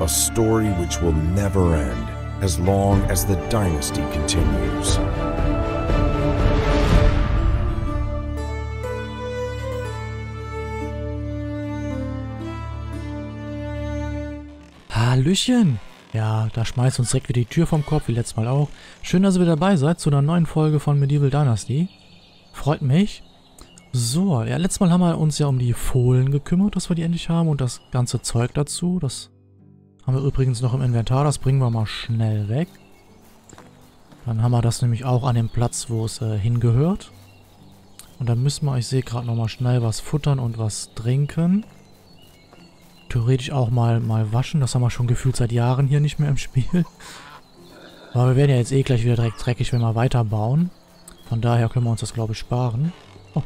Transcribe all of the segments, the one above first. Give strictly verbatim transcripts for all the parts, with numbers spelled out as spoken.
a story which will never end as long as the dynasty continues. Hallöchen! Ja, da schmeißt uns direkt wieder die Tür vom Kopf, wie letztes Mal auch. Schön, dass ihr wieder dabei seid zu einer neuen Folge von Medieval Dynasty. Freut mich. So, ja, letztes Mal haben wir uns ja um die Fohlen gekümmert, dass wir die endlich haben und das ganze Zeug dazu. Das haben wir übrigens noch im Inventar, das bringen wir mal schnell weg. Dann haben wir das nämlich auch an dem Platz, wo es äh, hingehört. Und dann müssen wir, ich sehe gerade nochmal schnell was futtern und was trinken. Theoretisch auch mal, mal waschen. Das haben wir schon gefühlt seit Jahren hier nicht mehr im Spiel. Aber wir werden ja jetzt eh gleich wieder direkt dreckig, wenn wir weiterbauen. Von daher können wir uns das, glaube ich, sparen. Oh.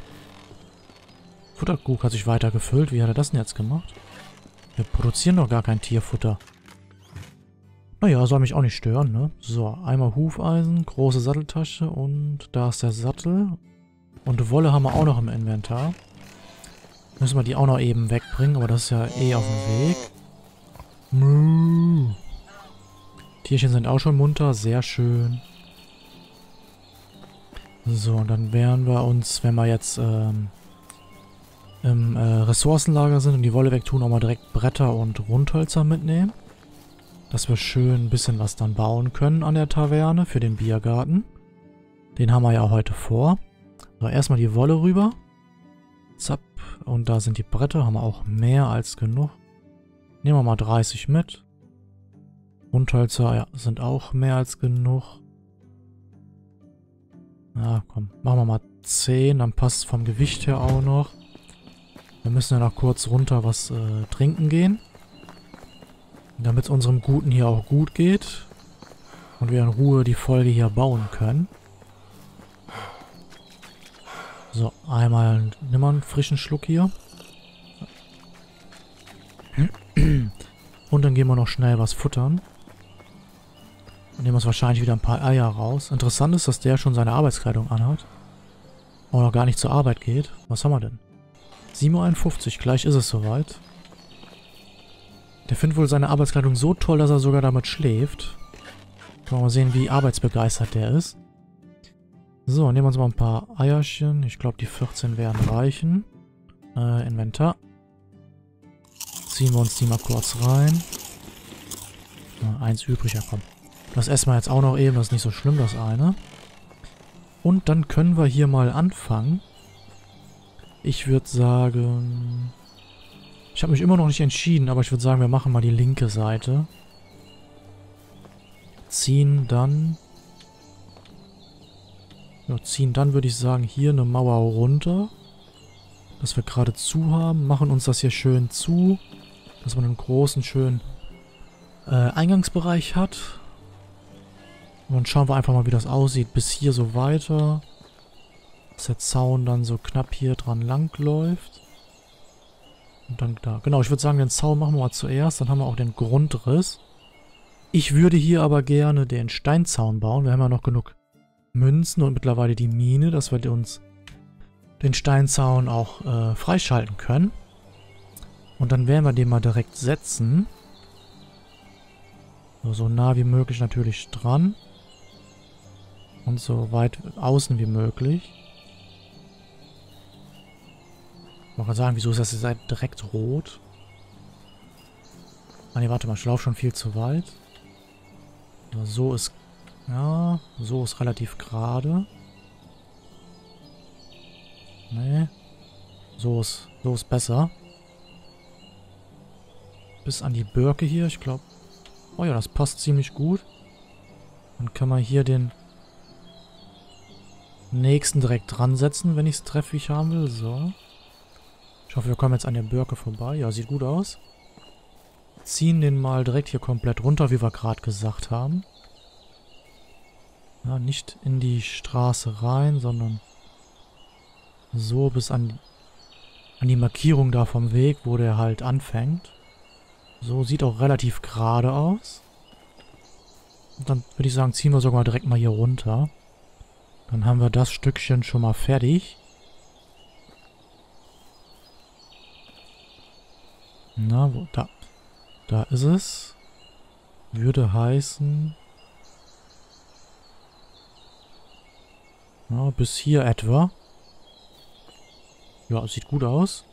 Futterkrug hat sich weiter gefüllt. Wie hat er das denn jetzt gemacht? Wir produzieren doch gar kein Tierfutter. Naja, soll mich auch nicht stören, ne? So, einmal Hufeisen, große Satteltasche und da ist der Sattel. Und Wolle haben wir auch noch im Inventar. Müssen wir die auch noch eben wegbringen, aber das ist ja eh auf dem Weg. Mmm. Tierchen sind auch schon munter, sehr schön. So, und dann werden wir uns, wenn wir jetzt ähm, im äh, Ressourcenlager sind und die Wolle wegtun, auch mal direkt Bretter und Rundhölzer mitnehmen. Dass wir schön ein bisschen was dann bauen können an der Taverne für den Biergarten. Den haben wir ja heute vor. So, erstmal die Wolle rüber. Zapp. Und da sind die Bretter, haben wir auch mehr als genug. Nehmen wir mal dreißig mit. Rundhölzer, ja, sind auch mehr als genug. Na komm, machen wir mal zehn, dann passt es vom Gewicht her auch noch. Wir müssen ja noch kurz runter was äh, trinken gehen. Damit es unserem Guten hier auch gut geht. Und wir in Ruhe die Folge hier bauen können. So, einmal nimm mal einen frischen Schluck hier. Und dann gehen wir noch schnell was futtern. Und nehmen uns wahrscheinlich wieder ein paar Eier raus. Interessant ist, dass der schon seine Arbeitskleidung anhat. Und noch gar nicht zur Arbeit geht. Was haben wir denn? sieben Uhr einundfünfzig, gleich ist es soweit. Der findet wohl seine Arbeitskleidung so toll, dass er sogar damit schläft. Können wir mal sehen, wie arbeitsbegeistert der ist. So, nehmen wir uns mal ein paar Eierchen. Ich glaube, die vierzehn werden reichen. Äh, Inventar. Ziehen wir uns die mal kurz rein. Na, eins übrig, ja komm. Das essen wir jetzt auch noch eben, das ist nicht so schlimm, das eine. Und dann können wir hier mal anfangen. Ich würde sagen... Ich habe mich immer noch nicht entschieden, aber ich würde sagen, wir machen mal die linke Seite. Ziehen dann... ziehen. Dann würde ich sagen, hier eine Mauer runter, dass wir gerade zu haben, machen uns das hier schön zu, dass man einen großen, schönen äh, Eingangsbereich hat. Und dann schauen wir einfach mal, wie das aussieht, bis hier so weiter, dass der Zaun dann so knapp hier dran lang läuft. Und dann da, genau, ich würde sagen, den Zaun machen wir mal zuerst, dann haben wir auch den Grundriss. Ich würde hier aber gerne den Steinzaun bauen, wir haben ja noch genug Münzen und mittlerweile die Mine, dass wir uns den Steinzaun auch äh, freischalten können. Und dann werden wir den mal direkt setzen. So, so nah wie möglich natürlich dran. Und so weit außen wie möglich. Man kann sagen, wieso ist das jetzt direkt rot? Ah ne, warte mal, ich laufe schon viel zu weit. So ist... Ja, so ist relativ gerade. Nee. So ist, so ist besser. Bis an die Birke hier, ich glaube. Oh ja, das passt ziemlich gut. Dann kann man hier den nächsten direkt dran setzen, wenn ich es treffe, wie ich haben will. So. Ich hoffe, wir kommen jetzt an der Birke vorbei. Ja, sieht gut aus. Ziehen den mal direkt hier komplett runter, wie wir gerade gesagt haben. Ja, nicht in die Straße rein, sondern so bis an, an die Markierung da vom Weg, wo der halt anfängt. So, sieht auch relativ gerade aus. Und dann würde ich sagen, ziehen wir sogar direkt mal hier runter. Dann haben wir das Stückchen schon mal fertig. Na, wo, da. Da ist es. würde heißen... Ja, bis hier etwa. Ja, sieht gut aus.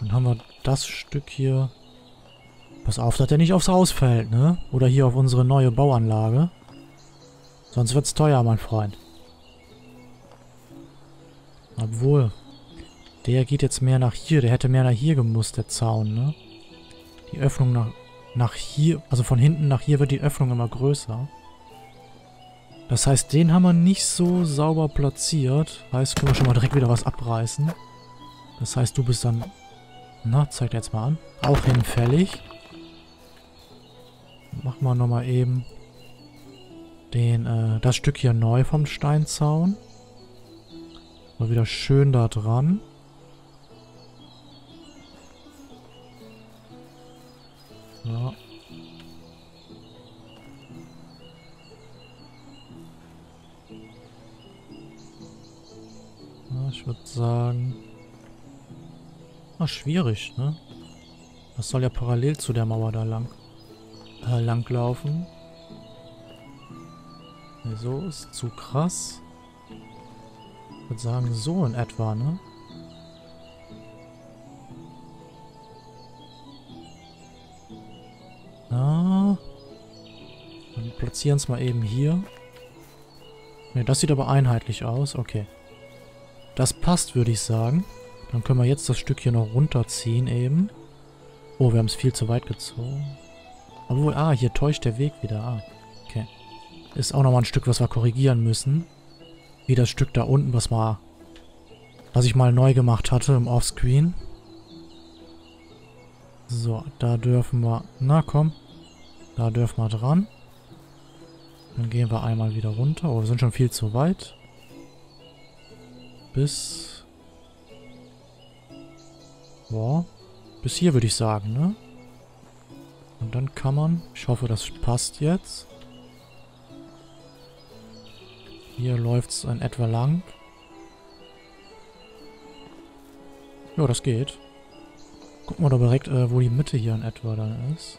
Dann haben wir das Stück hier. Pass auf, dass der nicht aufs Haus fällt, ne? Oder hier auf unsere neue Bauanlage. Sonst wird's teuer, mein Freund. Obwohl, der geht jetzt mehr nach hier. Der hätte mehr nach hier gemusst, der Zaun, ne? Die Öffnung nach, nach hier, also von hinten nach hier wird die Öffnung immer größer. Das heißt, den haben wir nicht so sauber platziert. Heißt, können wir schon mal direkt wieder was abreißen. Das heißt, du bist dann... Na, zeig dir jetzt mal an. Auch hinfällig. Machen wir nochmal eben den, äh, das Stück hier neu vom Steinzaun. Mal wieder schön da dran. Ja. Ich würde sagen... Ah, schwierig, ne? Das soll ja parallel zu der Mauer da lang... Äh, langlaufen. Ne, so ist zu krass. Ich würde sagen, so in etwa, ne? Na... Dann platzieren es mal eben hier. Ne, das sieht aber einheitlich aus. Okay. Das passt, würde ich sagen. Dann können wir jetzt das Stück hier noch runterziehen eben. Oh, wir haben es viel zu weit gezogen. Obwohl, ah, hier täuscht der Weg wieder. Ah, okay. Ist auch nochmal ein Stück, was wir korrigieren müssen. Wie das Stück da unten, was mal, was ich mal neu gemacht hatte im Offscreen. So, da dürfen wir... Na komm. Da dürfen wir dran. Dann gehen wir einmal wieder runter. Oh, wir sind schon viel zu weit. Bis... Boah. Bis hier würde ich sagen, ne? Und dann kann man... Ich hoffe, das passt jetzt. Hier läuft es in etwa lang. Ja, das geht. Gucken wir doch direkt, äh, wo die Mitte hier in etwa dann ist.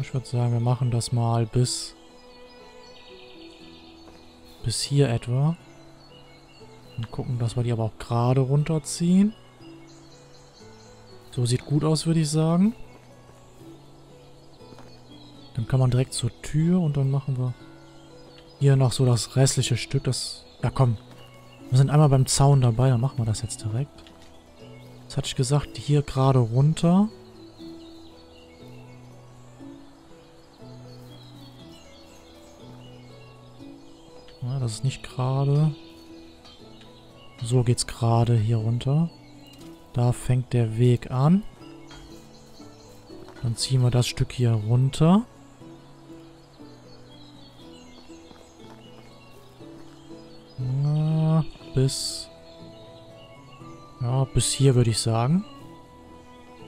Ich würde sagen, wir machen das mal bis... Bis hier etwa. Und gucken, dass wir die aber auch gerade runterziehen. So sieht gut aus, würde ich sagen. Dann kann man direkt zur Tür und dann machen wir hier noch so das restliche Stück. Das. Ja komm. Wir sind einmal beim Zaun dabei, dann machen wir das jetzt direkt. Das hatte ich gesagt, hier gerade runter. Das ist nicht gerade. So geht's gerade hier runter. Da fängt der Weg an. Dann ziehen wir das Stück hier runter. Ja, bis... Ja, bis hier würde ich sagen.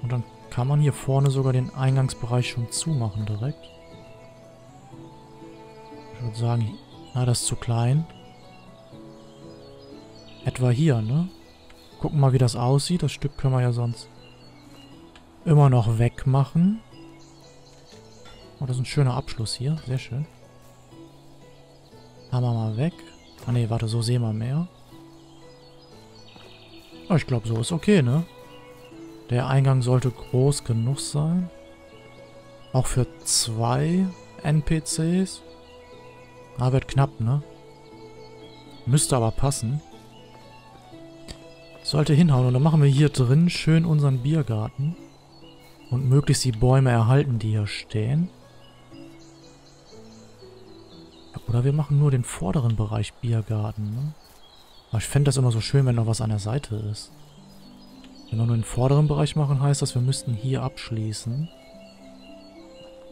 Und dann kann man hier vorne sogar den Eingangsbereich schon zumachen direkt. Ich würde sagen... Ah, das ist zu klein. Etwa hier, ne? Gucken mal, wie das aussieht. Das Stück können wir ja sonst immer noch wegmachen. Oh, das ist ein schöner Abschluss hier. Sehr schön. Haben wir mal weg. Ah ne, warte, so sehen wir mehr. Oh, ich glaube, so ist okay, ne? Der Eingang sollte groß genug sein. Auch für zwei N P Cs. Ah, wird knapp, ne? Müsste aber passen. Sollte hinhauen. Und dann machen wir hier drin schön unseren Biergarten. Und möglichst die Bäume erhalten, die hier stehen. Oder wir machen nur den vorderen Bereich Biergarten, ne? Aber ich fände das immer so schön, wenn noch was an der Seite ist. Wenn wir nur den vorderen Bereich machen, heißt das, wir müssten hier abschließen.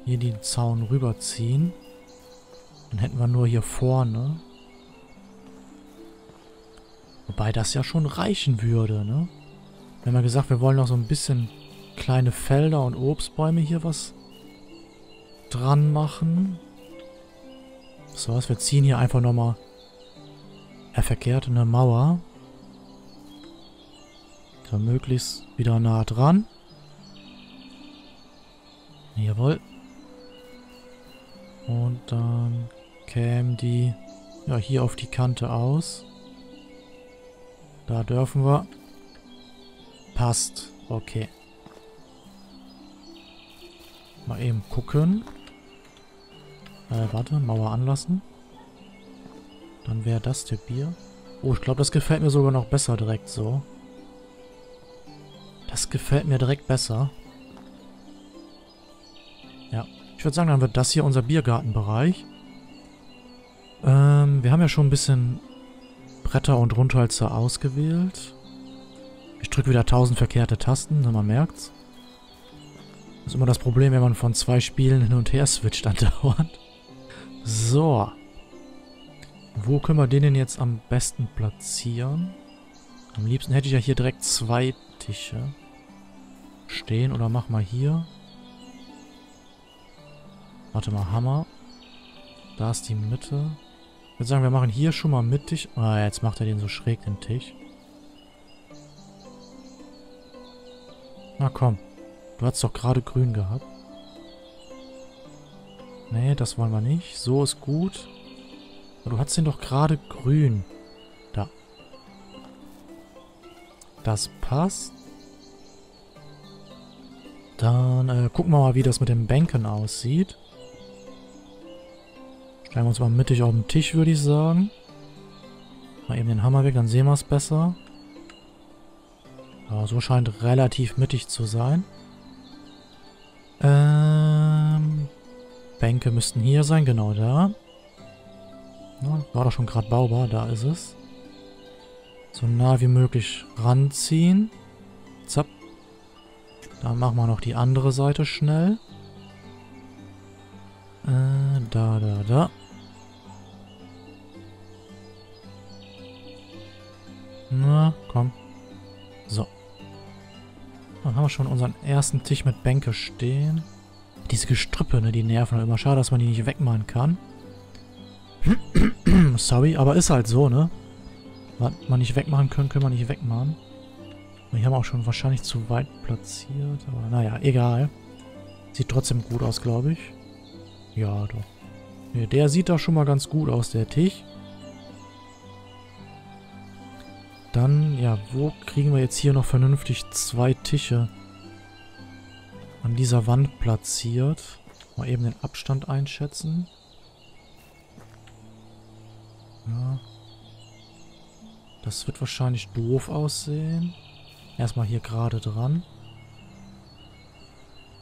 Hier den Zaun rüberziehen. Dann hätten wir nur hier vorne. Wobei das ja schon reichen würde, ne? Wir haben ja gesagt, wir wollen noch so ein bisschen kleine Felder und Obstbäume hier was dran machen. So was, wir ziehen hier einfach nochmal äh, verkehrt eine Mauer. So, möglichst wieder nah dran. Jawohl. Und dann kämen die ja hier auf die Kante aus. Da dürfen wir. Passt. Okay. Mal eben gucken. Äh, warte, Mauer anlassen. Dann wäre das der Bier. Oh, ich glaube, das gefällt mir sogar noch besser direkt so. Das gefällt mir direkt besser. Ja, ich würde sagen, dann wird das hier unser Biergartenbereich. Ähm, wir haben ja schon ein bisschen Bretter und Rundholzer ausgewählt. Ich drücke wieder tausend verkehrte Tasten, man merkt's. Das ist immer das Problem, wenn man von zwei Spielen hin und her switcht andauernd. So. Wo können wir den denn jetzt am besten platzieren? Am liebsten hätte ich ja hier direkt zwei Tische stehen. Oder mach mal hier. Warte mal, Hammer. Da ist die Mitte. Ich würde sagen, wir machen hier schon mal mittig. Ah, jetzt macht er den so schräg, den Tisch. Na komm. Du hast doch gerade grün gehabt. Nee, das wollen wir nicht. So ist gut. Du hattest den doch gerade grün. Da. Das passt. Dann äh, gucken wir mal, wie das mit den Bänken aussieht. Stellen wir uns mal mittig auf den Tisch, würde ich sagen. Mal eben den Hammer weg, dann sehen wir es besser. Ja, so scheint relativ mittig zu sein. Ähm, Bänke müssten hier sein, genau da. Na, war doch schon gerade baubar, da ist es. So nah wie möglich ranziehen. Zapp. Dann machen wir noch die andere Seite schnell. Äh, da, da, da. Na, komm. So. Dann haben wir schon unseren ersten Tisch mit Bänke stehen. Diese Gestrüppe, ne, die nerven immer. Schade, dass man die nicht wegmachen kann. Sorry, aber ist halt so, ne? Was man nicht wegmachen können, können wir nicht wegmachen. Und hier haben wir auch schon wahrscheinlich zu weit platziert. Aber naja, egal. Sieht trotzdem gut aus, glaube ich. Ja, doch. Ja, der sieht da schon mal ganz gut aus, der Tisch. Dann, ja, wo kriegen wir jetzt hier noch vernünftig zwei Tische an dieser Wand platziert? Mal eben den Abstand einschätzen. Ja. Das wird wahrscheinlich doof aussehen. Erstmal hier gerade dran.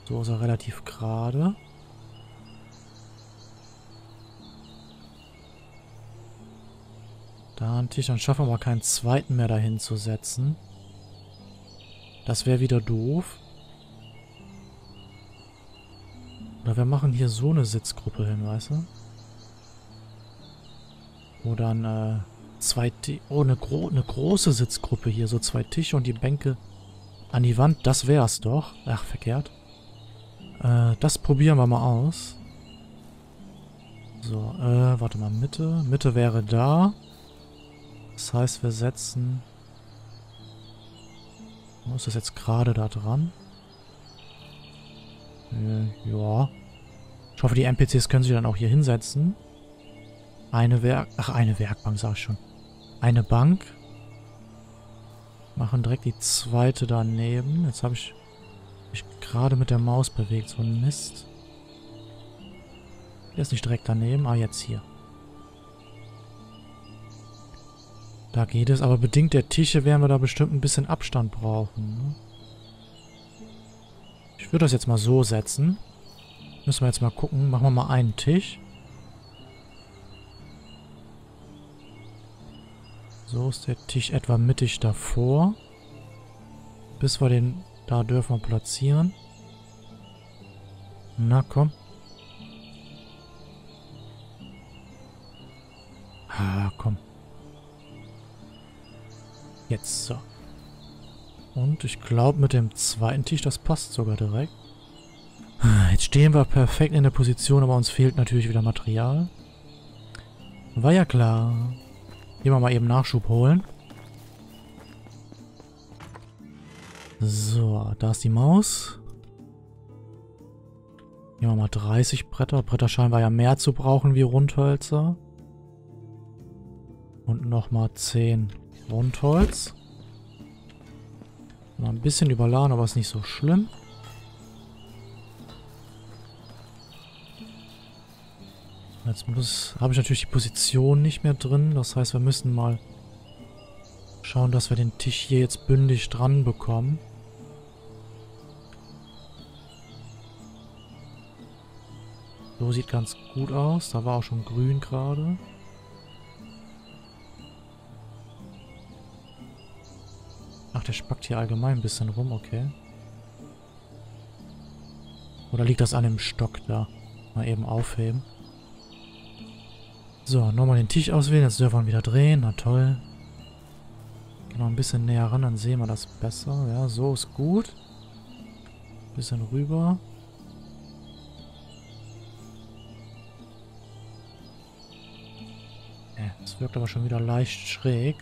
So ist er relativ gerade. Da einen Tisch, dann schaffen wir mal keinen zweiten mehr dahin zu setzen. Das wäre wieder doof. Oder wir machen hier so eine Sitzgruppe hin, weißt du? Wo dann äh, zwei T oh, eine, gro eine große Sitzgruppe hier. So zwei Tische und die Bänke an die Wand. Das wär's doch. Ach, verkehrt. Äh, das probieren wir mal aus. So, äh, warte mal. Mitte. Mitte wäre da. Das heißt, wir setzen... Wo ist das jetzt gerade da dran? Äh, ja. Ich hoffe, die N P Cs können sich dann auch hier hinsetzen. Eine Werk... Ach, eine Werkbank, sag ich schon. Eine Bank. Machen direkt die zweite daneben. Jetzt habe ich mich gerade mit der Maus bewegt. So ein Mist. Der ist nicht direkt daneben. Ah, jetzt hier. Da geht es. Aber bedingt der Tische werden wir da bestimmt ein bisschen Abstand brauchen. Ne? Ich würde das jetzt mal so setzen. Müssen wir jetzt mal gucken. Machen wir mal einen Tisch. So ist der Tisch etwa mittig davor. Bis wir den... Da dürfen wir platzieren. Na komm. Ah, komm. Jetzt so. Und ich glaube mit dem zweiten Tisch, das passt sogar direkt. Jetzt stehen wir perfekt in der Position, aber uns fehlt natürlich wieder Material. War ja klar. Hier mal eben Nachschub holen. So, da ist die Maus. Nehmen wir mal dreißig Bretter. Bretter scheinen wir ja mehr zu brauchen wie Rundhölzer. Und nochmal zehn Rundholz. Mal ein bisschen überladen, aber ist nicht so schlimm. Jetzt muss, habe ich natürlich die Position nicht mehr drin. Das heißt, wir müssen mal schauen, dass wir den Tisch hier jetzt bündig dran bekommen. So sieht ganz gut aus. Da war auch schon grün gerade. Ach, der spackt hier allgemein ein bisschen rum, okay. Oder liegt das an dem Stock da? Mal eben aufheben. So, nochmal den Tisch auswählen, jetzt dürfen wir wieder drehen, na toll. Gehen noch ein bisschen näher ran, dann sehen wir das besser. Ja, so ist gut. Ein bisschen rüber. Das wirkt aber schon wieder leicht schräg.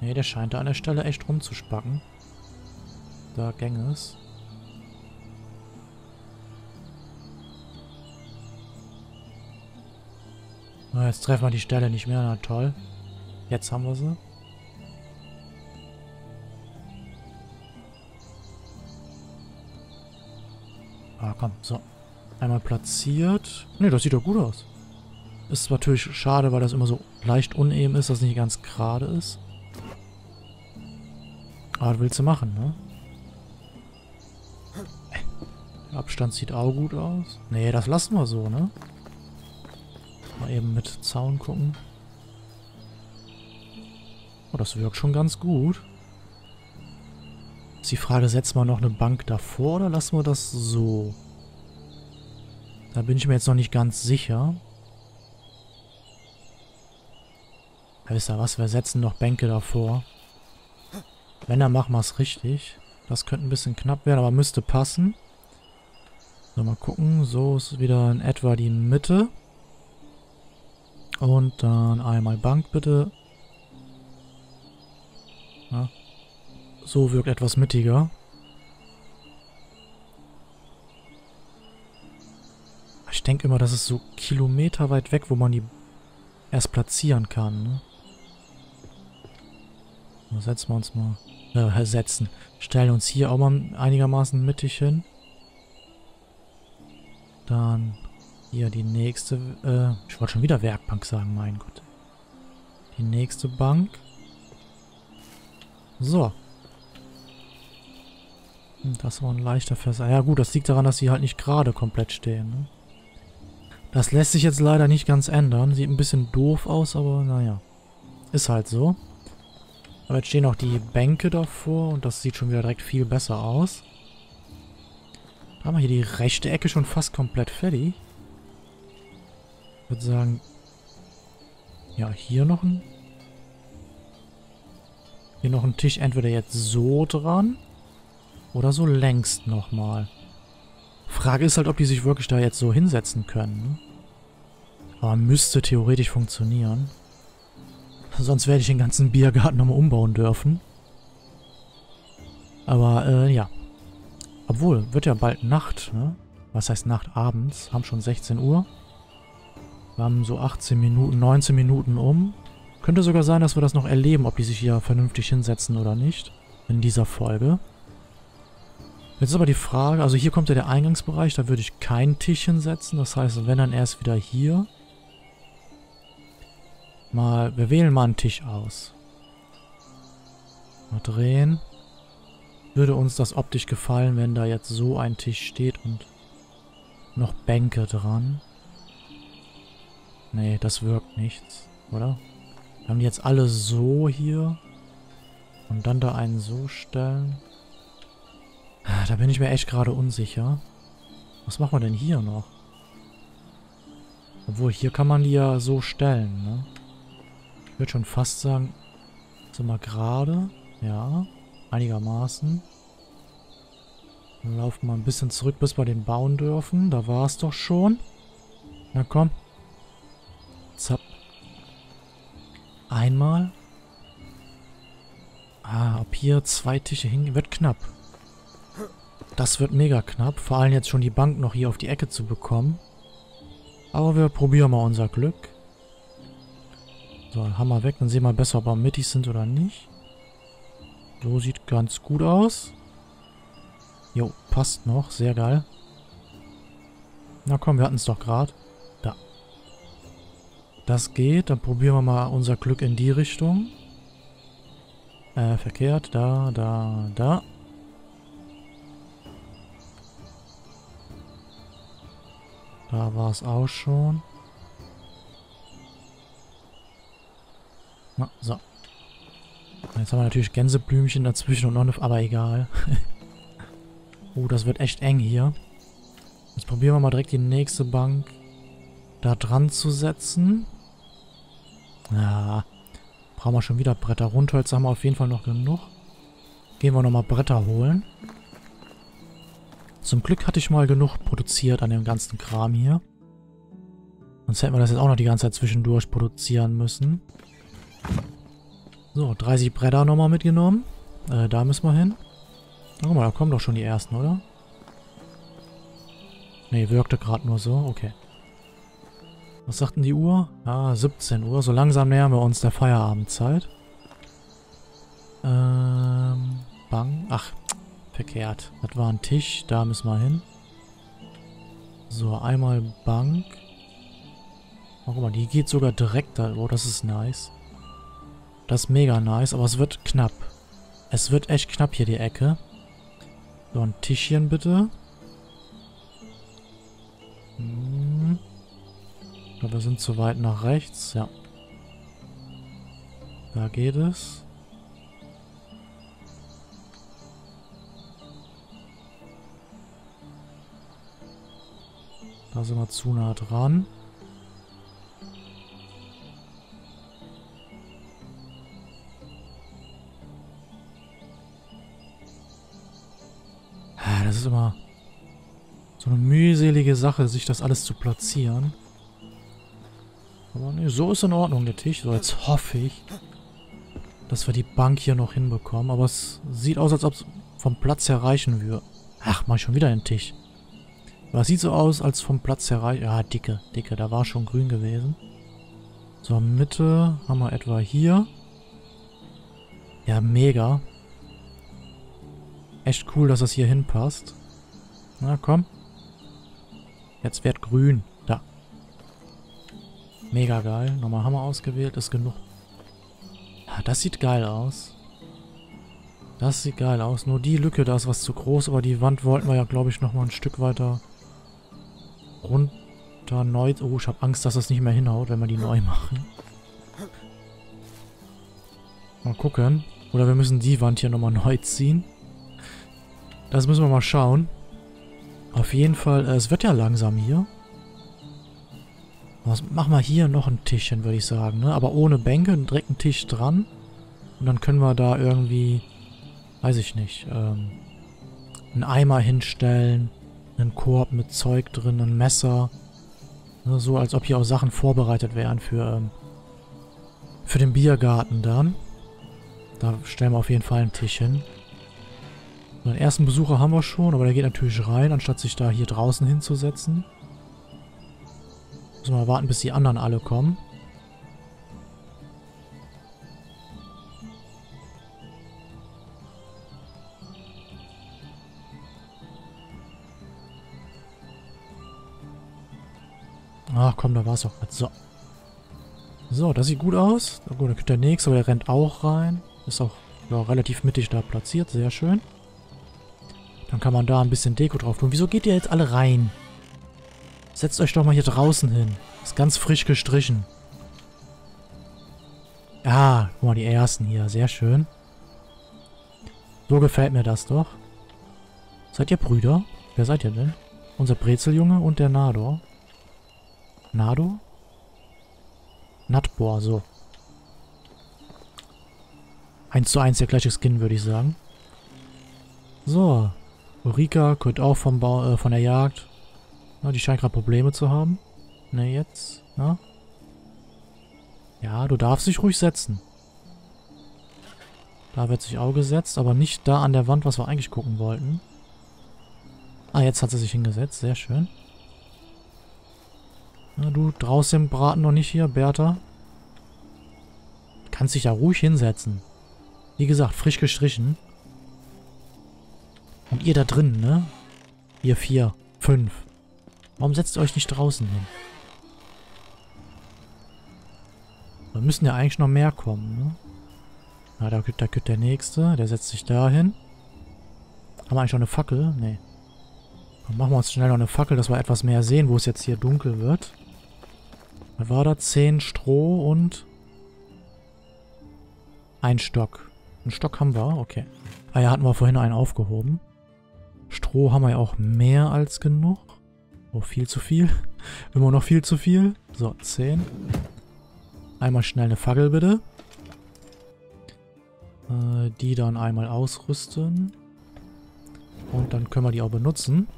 Ne, der scheint da an der Stelle echt rumzuspacken. Da gäng es. Na, jetzt treffen wir die Stelle nicht mehr. Na toll. Jetzt haben wir sie. Ah, komm. So. Einmal platziert. Ne, das sieht doch gut aus. Ist natürlich schade, weil das immer so leicht uneben ist, dass es nicht ganz gerade ist. Aber das willst du machen, ne? Der Abstand sieht auch gut aus. Nee, das lassen wir so, ne? Mal eben mit Zaun gucken. Oh, das wirkt schon ganz gut. Ist die Frage, setzen wir noch eine Bank davor oder lassen wir das so? Da bin ich mir jetzt noch nicht ganz sicher. Ja, wisst ihr was? Wir setzen noch Bänke davor. Wenn, dann machen wir es richtig. Das könnte ein bisschen knapp werden, aber müsste passen. So, mal gucken. So ist wieder in etwa die Mitte. Und dann einmal Bank, bitte. Ja. So wirkt etwas mittiger. Ich denke immer, das ist so kilometerweit weg, wo man die erst platzieren kann, ne? Dann setzen wir uns mal... Äh, setzen. Stellen uns hier auch mal einigermaßen mittig hin. Dann hier die nächste... Äh, ich wollte schon wieder Werkbank sagen, mein Gott. Die nächste Bank. So. Das war ein leichter Fässer. Ja gut, das liegt daran, dass die halt nicht gerade komplett stehen, ne? Das lässt sich jetzt leider nicht ganz ändern. Sieht ein bisschen doof aus, aber naja. Ist halt so. Aber jetzt stehen auch die Bänke davor und das sieht schon wieder direkt viel besser aus. Da haben wir hier die rechte Ecke schon fast komplett fertig. Ich würde sagen, ja, hier noch ein... Hier noch ein Tisch entweder jetzt so dran oder so längst nochmal. Frage ist halt, ob die sich wirklich da jetzt so hinsetzen können. Aber müsste theoretisch funktionieren. Sonst werde ich den ganzen Biergarten nochmal umbauen dürfen. Aber, äh, ja. Obwohl, wird ja bald Nacht, ne? Was heißt Nacht? Abends. Haben schon sechzehn Uhr. Wir haben so achtzehn Minuten, neunzehn Minuten um. Könnte sogar sein, dass wir das noch erleben, ob die sich hier vernünftig hinsetzen oder nicht. In dieser Folge. Jetzt ist aber die Frage, also hier kommt ja der Eingangsbereich, da würde ich keinen Tisch hinsetzen. Das heißt, wenn, dann erst wieder hier. Mal, wir wählen mal einen Tisch aus. Mal drehen. Würde uns das optisch gefallen, wenn da jetzt so ein Tisch steht und noch Bänke dran. Nee, das wirkt nichts, oder? Wir haben die jetzt alle so hier. Und dann da einen so stellen. Da bin ich mir echt gerade unsicher. Was machen wir denn hier noch? Obwohl, hier kann man die ja so stellen, ne? Ich würde schon fast sagen, sind wir gerade, ja, einigermaßen. Dann laufen wir ein bisschen zurück, bis wir den bauen dürfen. Da war es doch schon. Na komm. Zapp. Einmal. Ah, ab hier zwei Tische hin, wird knapp. Das wird mega knapp. Vor allem jetzt schon die Bank noch hier auf die Ecke zu bekommen. Aber wir probieren mal unser Glück. So, Hammer weg. Dann sehen wir besser, ob wir mittig sind oder nicht. So, sieht ganz gut aus. Jo, passt noch. Sehr geil. Na komm, wir hatten es doch gerade. Da. Das geht. Dann probieren wir mal unser Glück in die Richtung. Äh, verkehrt. Da, da, da. Da war es auch schon. Na, so. Jetzt haben wir natürlich Gänseblümchen dazwischen und noch eine... F aber egal. Oh, das wird echt eng hier. Jetzt probieren wir mal direkt die nächste Bank da dran zu setzen. Ja, brauchen wir schon wieder Bretter. Rundholz haben wir auf jeden Fall noch genug. Gehen wir nochmal Bretter holen. Zum Glück hatte ich mal genug produziert an dem ganzen Kram hier. Sonst hätten wir das jetzt auch noch die ganze Zeit zwischendurch produzieren müssen. So, dreißig Bretter nochmal mitgenommen. Äh, da müssen wir hin. Guck mal, da kommen doch schon die ersten, oder? Ne, wirkte gerade nur so. Okay. Was sagt denn die Uhr? Ah, siebzehn Uhr. So langsam nähern wir uns der Feierabendzeit. Ähm, bang. Ach, verkehrt. Das war ein Tisch. Da müssen wir hin. So, einmal Bank. Oh, guck mal, die geht sogar direkt da. Oh, das ist nice. Das ist mega nice, aber es wird knapp. Es wird echt knapp hier die Ecke. So, ein Tischchen bitte. Hm. Ich glaube, wir sind zu weit nach rechts. Ja. Da geht es. Da sind wir zu nah dran. Das ist immer so eine mühselige Sache, sich das alles zu platzieren. Aber ne, so ist in Ordnung der Tisch. So, jetzt hoffe ich, dass wir die Bank hier noch hinbekommen. Aber es sieht aus, als ob es vom Platz her reichen würde. Ach, mach ich schon wieder den Tisch. Aber es sieht so aus, als vom Platz her reichen. Ja, dicke, dicke. Da war schon grün gewesen. So, Mitte haben wir etwa hier. Ja, mega. Echt cool, dass das hier hinpasst. Na komm. Jetzt wird grün. Da. Mega geil. Nochmal Hammer ausgewählt. Ist genug. Ja, das sieht geil aus. Das sieht geil aus. Nur die Lücke, da ist was zu groß. Aber die Wand wollten wir ja, glaube ich, nochmal ein Stück weiter runter neu... Oh, ich habe Angst, dass das nicht mehr hinhaut, wenn wir die neu machen. Mal gucken. Oder wir müssen die Wand hier nochmal neu ziehen. Das müssen wir mal schauen. Auf jeden Fall, äh, es wird ja langsam hier. Was, machen wir hier noch ein Tischchen, würde ich sagen, ne? Aber ohne Bänke, direkt einen Tisch dran. Und dann können wir da irgendwie, weiß ich nicht, ähm, einen Eimer hinstellen, einen Korb mit Zeug drin, ein Messer. Ne? So, als ob hier auch Sachen vorbereitet wären für, ähm, für den Biergarten dann. Da stellen wir auf jeden Fall einen Tisch hin. Den ersten Besucher haben wir schon, aber der geht natürlich rein, anstatt sich da hier draußen hinzusetzen. Müssen wir mal warten, bis die anderen alle kommen. Ach komm, da war es doch. So. So, das sieht gut aus. Oh, gut, da kommt der nächste, aber der rennt auch rein. Ist auch ja, relativ mittig da platziert, sehr schön. Dann kann man da ein bisschen Deko drauf tun. Wieso geht ihr jetzt alle rein? Setzt euch doch mal hier draußen hin. Ist ganz frisch gestrichen. Ah, guck mal, die ersten hier. Sehr schön. So gefällt mir das doch. Seid ihr Brüder? Wer seid ihr denn? Unser Brezeljunge und der Nador. Nador? Nadbor, so. Eins zu eins der gleiche Skin, würde ich sagen. So. Ulrika kommt auch vom Bau, äh, von der Jagd. Na, die scheint gerade Probleme zu haben. Ne, jetzt. Na? Ja, du darfst dich ruhig setzen. Da wird sich auch gesetzt, aber nicht da an der Wand, was wir eigentlich gucken wollten. Ah, jetzt hat sie sich hingesetzt. Sehr schön. Na, du draußen im Braten noch nicht hier, Bertha. Kannst dich da ruhig hinsetzen. Wie gesagt, frisch gestrichen. Und ihr da drin, ne? Ihr vier, fünf. Warum setzt ihr euch nicht draußen hin? Da müssen ja eigentlich noch mehr kommen, ne? Na, da gibt, da gibt der Nächste. Der setzt sich da hin. Haben wir eigentlich noch eine Fackel? Nee. Dann machen wir uns schnell noch eine Fackel, dass wir etwas mehr sehen, wo es jetzt hier dunkel wird. Da war da zehn Stroh und ein Stock. Einen Stock haben wir, okay. Ah ja, hatten wir vorhin einen aufgehoben. Stroh haben wir ja auch mehr als genug. Oh, viel zu viel. Immer noch viel zu viel. So, zehn. Einmal schnell eine Fackel, bitte. Äh, die dann einmal ausrüsten. Und dann können wir die auch benutzen.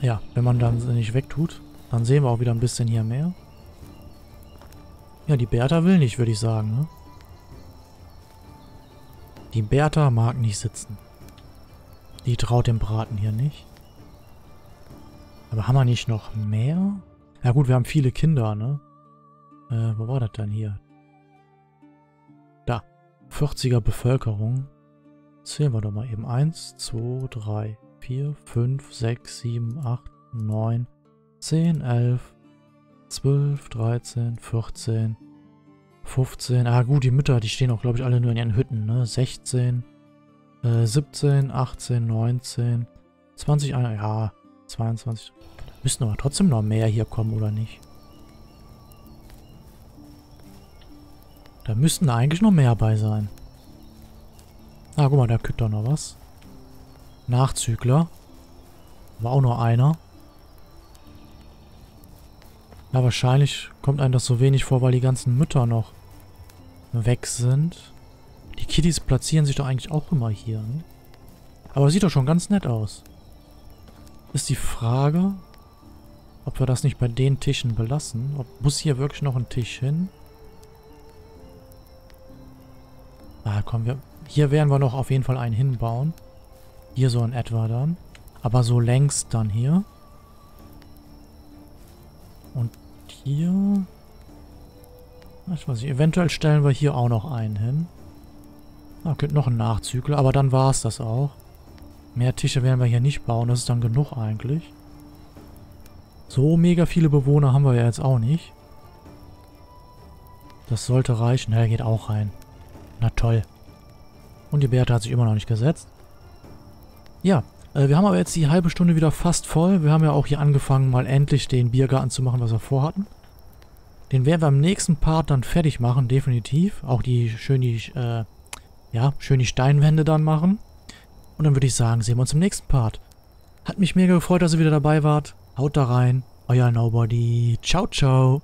Ja, wenn man dann nicht wegtut, dann sehen wir auch wieder ein bisschen hier mehr. Ja, die Bertha will nicht, würde ich sagen, ne? Die Bertha mag nicht sitzen. Die traut dem Braten hier nicht. Aber haben wir nicht noch mehr? Ja gut, wir haben viele Kinder, ne? Äh, wo war das denn hier? Da. vierziger Bevölkerung. Zählen wir doch mal eben. eins, zwei, drei, vier, fünf, sechs, sieben, acht, neun, zehn, elf, zwölf, dreizehn, vierzehn, fünfzehn. Ah gut, die Mütter, die stehen auch, glaube ich, alle nur in ihren Hütten, ne? sechzehn, äh, siebzehn, achtzehn, neunzehn, zwanzig, ein, ja, zweiundzwanzig. Da müssen aber trotzdem noch mehr hier kommen, oder nicht? Da müssten da eigentlich noch mehr bei sein. Ah, guck mal, da gibt doch noch was. Nachzügler. War auch nur einer. Ja, wahrscheinlich kommt einem das so wenig vor, weil die ganzen Mütter noch weg sind. Die Kitties platzieren sich doch eigentlich auch immer hier. Ne? Aber sieht doch schon ganz nett aus. Ist die Frage, ob wir das nicht bei den Tischen belassen. Ob, muss hier wirklich noch ein Tisch hin? Ah, komm, wir... Hier werden wir noch auf jeden Fall einen hinbauen. Hier so in etwa dann. Aber so längs dann hier. Und hier... Ich weiß nicht, eventuell stellen wir hier auch noch einen hin. Da könnte noch ein Nachzügler, aber dann war es das auch. Mehr Tische werden wir hier nicht bauen, das ist dann genug eigentlich. So mega viele Bewohner haben wir ja jetzt auch nicht. Das sollte reichen. Ja, geht auch rein. Na toll. Und die Bertha hat sich immer noch nicht gesetzt. Ja, äh, wir haben aber jetzt die halbe Stunde wieder fast voll. Wir haben ja auch hier angefangen, mal endlich den Biergarten zu machen, was wir vorhatten. Den werden wir im nächsten Part dann fertig machen, definitiv. Auch die schön die, äh, ja, schön die Steinwände dann machen. Und dann würde ich sagen, sehen wir uns im nächsten Part. Hat mich mega gefreut, dass ihr wieder dabei wart. Haut da rein. Euer Nobody. Ciao, ciao.